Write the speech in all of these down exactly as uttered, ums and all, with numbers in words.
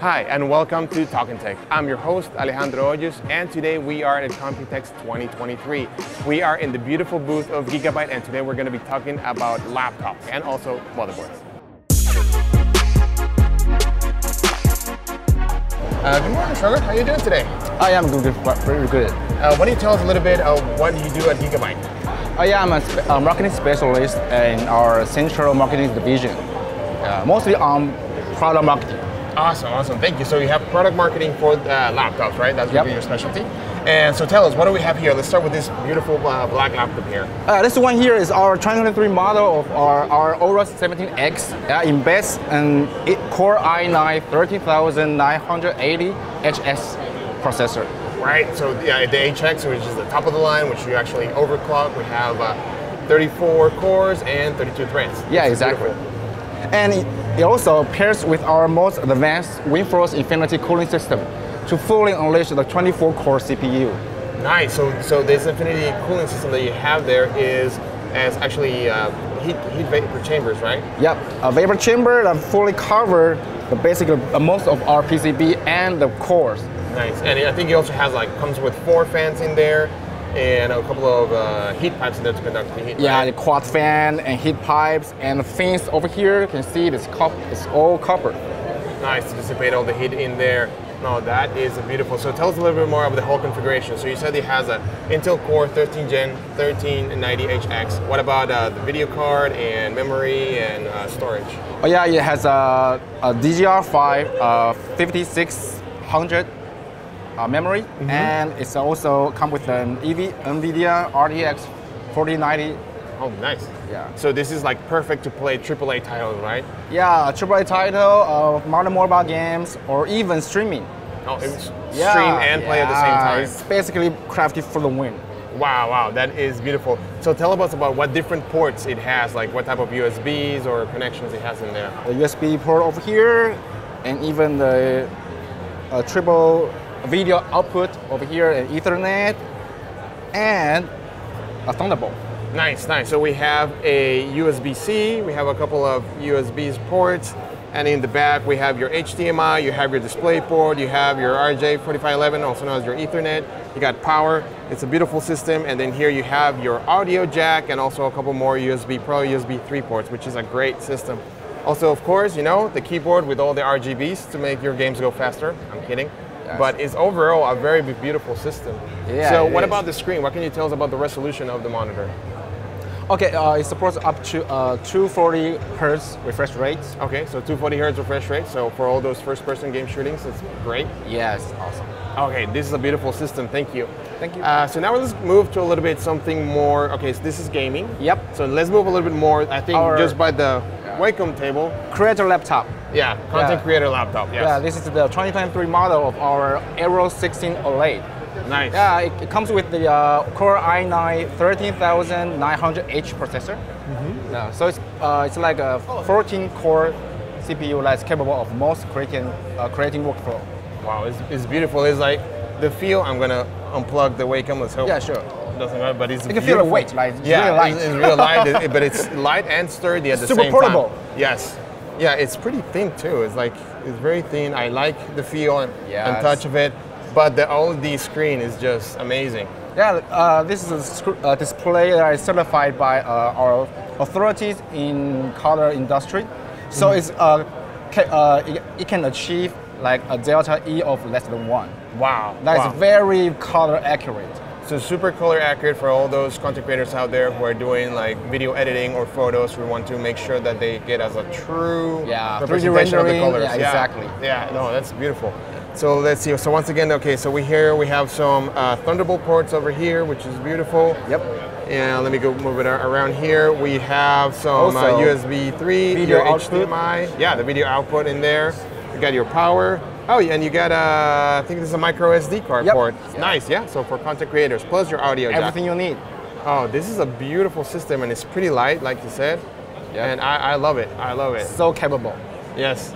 Hi, and welcome to Talkin' Tech. I'm your host, Alejandro Hoyos, and today we are at Computex twenty twenty-three. We are in the beautiful booth of Gigabyte, and today we're going to be talking about laptops and also motherboards. Uh, good morning, Charlotte. How are you doing today? I am good, good pretty good. Uh, why don't you tell us a little bit of what you do at Gigabyte? Uh, yeah, I'm a, spe a marketing specialist in our central marketing division, uh, mostly on product marketing. Awesome, awesome. Thank you. So you have product marketing for uh, laptops, right? That's going to be your specialty. And so tell us, what do we have here? Let's start with this beautiful uh, black laptop here. Uh, this one here is our twenty twenty-three model of our, our Aorus seventeen X. Uh, it embeds an Core i nine thirteen thousand nine hundred eighty H X processor. Right, so the, uh, the H X, which is the top of the line, which you actually overclock. We have uh, thirty-four cores and thirty-two threads. Yeah, that's exactly. Beautiful. And it also pairs with our most advanced Windforce Infinity cooling system to fully unleash the twenty-four core C P U. Nice. So, so this Infinity cooling system that you have there is as actually uh, heat, heat vapor chambers, right? Yep. A vapor chamber that fully covers the basic uh, most of our P C B and the cores. Nice. And I think it also has like comes with four fans in there and a couple of uh, heat pipes in there to conduct the heat. Yeah, right? The quad fan and heat pipes and the fins over here. You can see this cup is all copper. Nice to dissipate all the heat in there. No, that is beautiful. So tell us a little bit more about the whole configuration. So you said it has an Intel Core thirteen gen thirteen ninety H X. What about uh, the video card and memory and uh, storage? Oh yeah, it has a, a D D R five uh, fifty-six hundred. Uh, memory, mm-hmm. And it's also come with an NVIDIA R T X forty ninety. Oh, nice. Yeah. So this is like perfect to play triple A titles, right? Yeah, triple A title, uh, modern mobile games, or even streaming. Oh, it's yeah, stream and yeah, play at the same time. It's basically crafted for the win. Wow, wow, that is beautiful. So tell us about what different ports it has, like what type of U S Bs or connections it has in there. The U S B port over here, and even the uh, triple video output over here, and Ethernet, and a Thunderbolt. Nice, nice. So we have a U S B C, we have a couple of U S B ports, and in the back we have your H D M I, you have your DisplayPort, you have your R J forty-five eleven, also known as your Ethernet, you got power. It's a beautiful system, and then here you have your audio jack, and also a couple more U S B Pro, U S B three ports, which is a great system. Also, of course, you know, the keyboard with all the R G Bs to make your games go faster. I'm kidding. But it's overall a very beautiful system. Yeah, so what is. About the screen? What can you tell us about the resolution of the monitor? Okay, uh, it supports up to uh, two forty hertz refresh rate. Okay, so two forty hertz refresh rate. So for all those first-person game shootings, it's great. Yes, awesome. Okay, this is a beautiful system. Thank you. Thank you. Uh, so now let's move to a little bit something more. Okay, so this is gaming. Yep. So let's move a little bit more. I think Our, just by the yeah. Wacom table. Creator laptop. Yeah, content yeah. creator laptop, yes. Yeah, this is the twenty twenty-three model of our Aero sixteen OLED. Nice. Yeah, it, it comes with the uh, Core i nine thirteen thousand nine hundred H processor. Mm-hmm. Yeah, so it's, uh, it's like a fourteen core C P U that's capable of most creating, uh, creating workflow. Wow, it's, it's beautiful. It's like the feel, I'm going to unplug the Wacom, let's hope. Yeah, sure. Doesn't matter, but it's you can beautiful. Feel the weight, like it's yeah, really light. It's, it's real light, it, but it's light and sturdy at it's the same portable. Time. Super portable. Yes. Yeah, it's pretty thin too. It's like it's very thin. I like the feel and, yes. and touch of it, but the OLED screen is just amazing. Yeah, uh, this is a sc uh, display that is certified by uh, our authorities in color industry, so mm-hmm. it's uh, ca uh it, it can achieve like a delta E of less than one. Wow, that's wow. very color accurate. So super color accurate for all those content creators out there who are doing like video editing or photos. We want to make sure that they get as a true yeah, representation of the colors. Yeah, yeah, exactly. Yeah, no, that's beautiful. So let's see. So once again, okay, so we here we have some uh, Thunderbolt ports over here, which is beautiful. Yep. And let me go move it around here. We have some uh, U S B three, video your output. H D M I. Yeah, the video output in there. You got your power. Oh, yeah, and you got a, I think this is a micro S D card yep. port. Yep. Nice, yeah, so for content creators, plus your audio jack. Everything you need. Oh, this is a beautiful system, and it's pretty light, like you said. Yep. And I, I love it, I love it. So capable. Yes.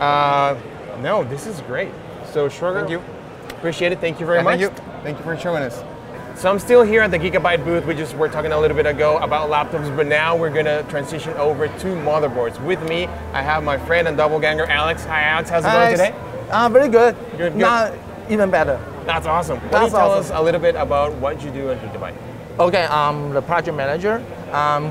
Uh, no, this is great. So, Sugar, thank you. Appreciate it, thank you very yeah, much. Thank you. Thank you for showing us. So I'm still here at the Gigabyte booth. We just were talking a little bit ago about laptops, but now we're gonna transition over to motherboards. With me, I have my friend and doppelganger, Alex. Hi, Alex, how's it Hi. going today? Ah, uh, very good. Good, good. Now, even better. That's awesome. Can you tell awesome. us a little bit about what you do at Gigabyte? Okay, I'm the project manager. I'm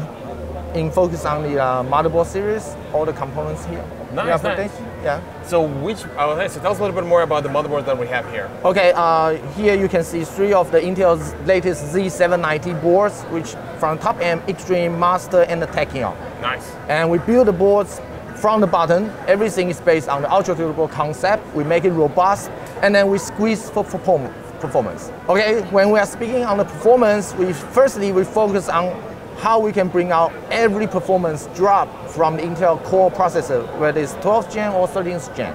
in focus on the uh, motherboard series, all the components here. Nice, nice. Yeah. So which? Uh, so tell us a little bit more about the motherboard that we have here. Okay. Uh, here you can see three of the Intel's latest Z seven ninety boards, which from top end, Xtreme, Master, and the Tachyon. Nice. And we build the boards from the bottom. Everything is based on the ultra durable concept. We make it robust, and then we squeeze for performance. Okay. When we are speaking on the performance, we firstly we focus on how we can bring out every performance drop from the Intel Core processor, whether it's twelfth gen or thirteenth gen.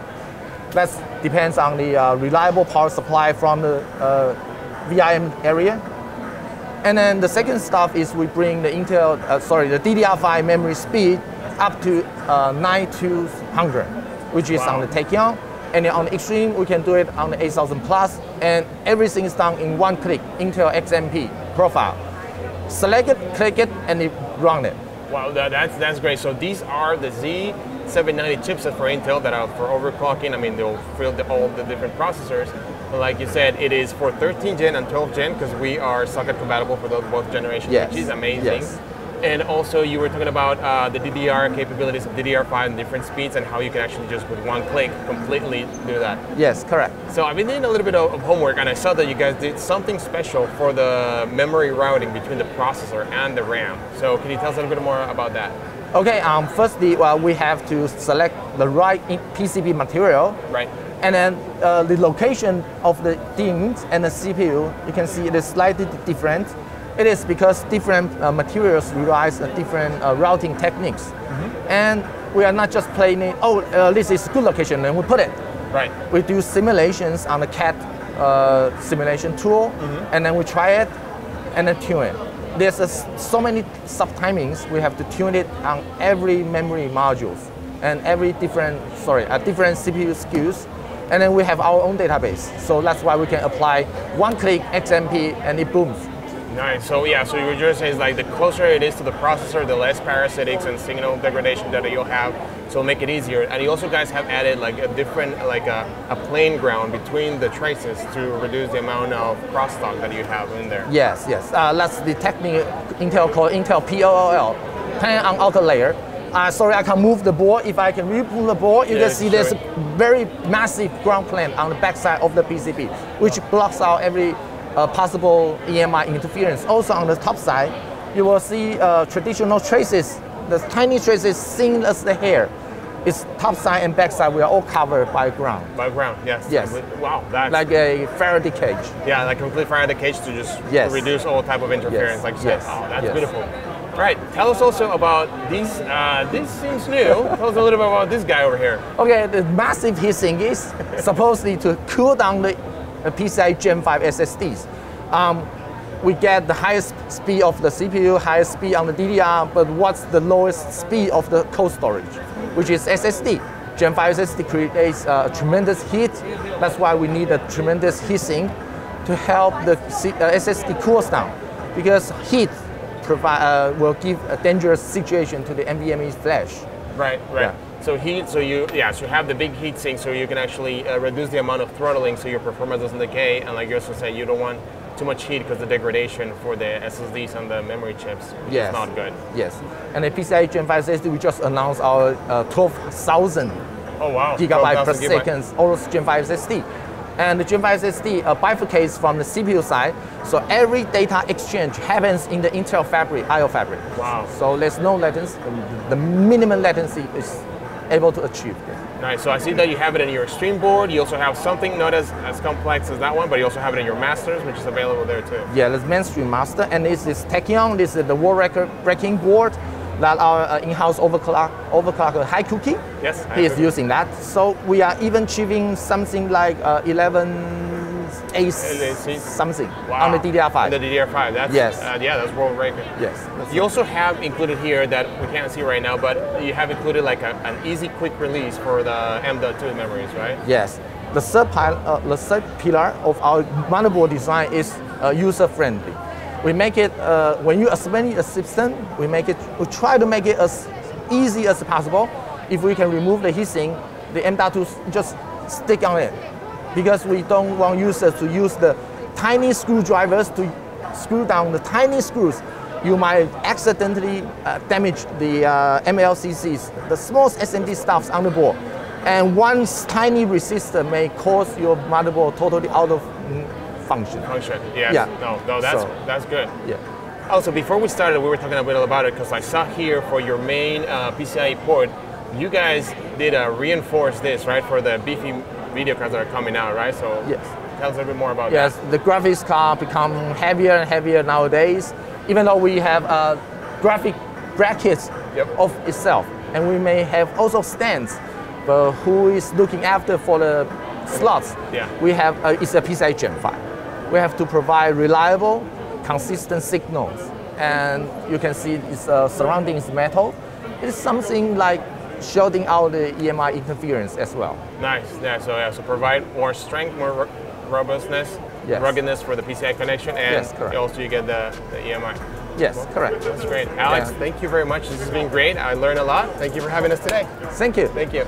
That depends on the uh, reliable power supply from the uh, V R M area. And then the second stuff is we bring the Intel, uh, sorry, the D D R five memory speed up to uh, nine to one hundred, which is wow. on the Tachyon. And on the Xtreme, we can do it on the eight thousand plus, and everything is done in one click. Intel X M P profile. Select it, click it, and it run it. Wow, that, that's that's great. So these are the Z seven ninety chipset for Intel that are for overclocking. I mean, they'll fill the, all the different processors. But like you said, it is for thirteenth gen and twelfth gen because we are socket compatible for those both generations, yes. which is amazing. Yes. And also, you were talking about uh, the D D R capabilities of D D R five and different speeds and how you can actually just with one click completely do that. Yes, correct. So I've been doing a little bit of, of homework, and I saw that you guys did something special for the memory routing between the processor and the RAM. So can you tell us a little bit more about that? Okay, um, firstly, well, we have to select the right P C B material. Right. And then uh, the location of the DIMMs and the C P U, you can see it is slightly different. It is because different uh, materials utilize uh, different uh, routing techniques. Mm-hmm. And we are not just playing it, oh, uh, this is good location, then we put it. Right. We do simulations on the C A D uh, simulation tool, mm-hmm. and then we try it, and then tune it. There's uh, so many sub-timings, we have to tune it on every memory modules, and every different, sorry, uh, different C P U S K Us. And then we have our own database. So that's why we can apply one-click X M P, and it booms. Nice. So yeah, so you were just saying like the closer it is to the processor, the less parasitics and signal degradation that you'll have, so make it easier. And you also guys have added like a different, like a, a playing ground between the traces to reduce the amount of crosstalk that you have in there. Yes, yes. Uh, that's the technique Intel called Intel P O L, playing on outer layer. Uh, sorry, I can move the board. If I can re-pull the board, you yeah, can see there's it. a very massive ground plane on the backside of the P C B, which blocks out every Uh, possible E M I interference. Also on the top side, you will see uh, traditional traces, the tiny traces seen as the hair. It's top side and back side, we are all covered by ground. By ground, yes. Yes. Wow, that's... Like a Faraday cage. Yeah, like a complete Faraday cage to just yes. reduce all type of interference. Yes. Like you said, yes. oh, that's yes. beautiful. All right, tell us also about these, uh, this seems new. Tell us a little bit about this guy over here. Okay, the massive heatsink is supposedly to cool down the the PCIe Gen five S S Ds. Um, we get the highest speed of the C P U, highest speed on the D D R, but what's the lowest speed of the cold storage, which is S S D. Gen five S S D creates uh, tremendous heat. That's why we need a tremendous heatsink to help the C uh, S S D cools down, because heat provide, uh, will give a dangerous situation to the NVMe flash. Right, right. Yeah. So heat, so you, yeah, so you have the big heat sink, so you can actually uh, reduce the amount of throttling, so your performance doesn't decay. And like you also said, you don't want too much heat because the degradation for the S S Ds and the memory chips which yes. is not good. Yes. And the PCIe Gen five S S D, we just announced our uh, twelve thousand oh, wow. gigabyte per second Aorus Gen five S S D. And the Gen five S S D uh, bifurcates from the C P U side, so every data exchange happens in the Intel fabric, I O fabric. Wow. So there's no latency. The minimum latency is able to achieve this. Nice, so I see that you have it in your Xtreme board. You also have something not as, as complex as that one, but you also have it in your Masters, which is available there too. Yeah, that's mainstream Master, and this is Tachyon. This is the world record breaking board that our uh, in-house overclock, overclocker Haiku Key. Yes, Haiku. He is using that. So we are even achieving something like uh, eleven A C something wow. on the D D R five. On the D D R five, that's, yes. uh, yeah, that's world record. Yes. You also have included here that we can't see right now, but you have included like a, an easy quick release for the M dot two memories, right? Yes. The third, pile, uh, the third pillar of our motherboard design is uh, user-friendly. We make it, uh, when you assemble a system, we make it, we try to make it as easy as possible. If we can remove the heatsink, the M dot two just stick on it, because we don't want users to use the tiny screwdrivers to screw down the tiny screws. You might accidentally uh, damage the uh, M L C Cs, the small S M D stuffs on the board. And one tiny resistor may cause your motherboard totally out of function. Function, yes. Yeah. No, no, that's, so, that's good. Yeah. Also, before we started, we were talking a bit about it, because I saw here for your main uh, PCIe port, you guys did uh, reinforce this, right, for the beefy video cards that are coming out, right? So yes. Tell us a little bit more about yes, that. Yes, the graphics card become heavier and heavier nowadays, even though we have uh, graphic brackets yep. of itself, and we may have also stands. But who is looking after for the slots? Yeah. We have uh, it's a PCIe Gen five. We have to provide reliable, consistent signals, and you can see its uh, surrounding is metal. It's something like shielding out the E M I interference as well. Nice. Yeah. So yeah. So provide more strength, more robustness, yes. ruggedness for the P C I connection, and yes, also you get the, the E M I. Yes, well, correct. That's great. Alex, yeah. Thank you very much. This has been great. I learned a lot. Thank you for having us today. Thank you. Thank you.